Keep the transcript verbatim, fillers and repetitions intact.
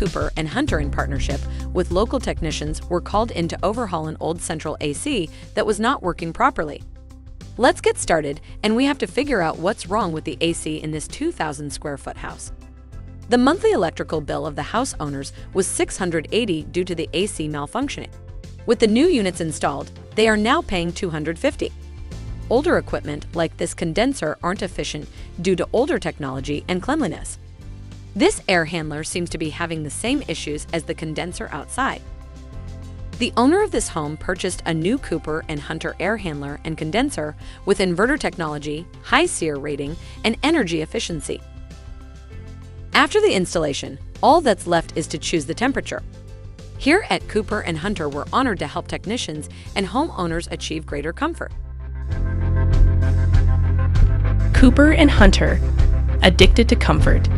Cooper and Hunter in partnership with local technicians were called in to overhaul an old central A C that was not working properly. Let's get started, and we have to figure out what's wrong with the A C in this two thousand square foot house. The monthly electrical bill of the house owners was six hundred eighty dollars due to the A C malfunctioning. With the new units installed, they are now paying two hundred fifty dollars. Older equipment like this condenser aren't efficient due to older technology and cleanliness. This air handler seems to be having the same issues as the condenser outside. The owner of this home purchased a new Cooper and Hunter air handler and condenser with inverter technology, high SEER rating, and energy efficiency. After the installation, all that's left is to choose the temperature. Here at Cooper and Hunter, we're honored to help technicians and homeowners achieve greater comfort. Cooper and Hunter, addicted to comfort.